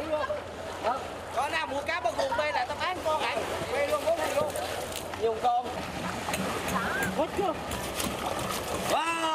đủ luôn. Còn nào mua cá bằng nguồn bê là tao bán con này, bê luôn, bốn thằng luôn. Nhiều con. Hết chưa? Wow.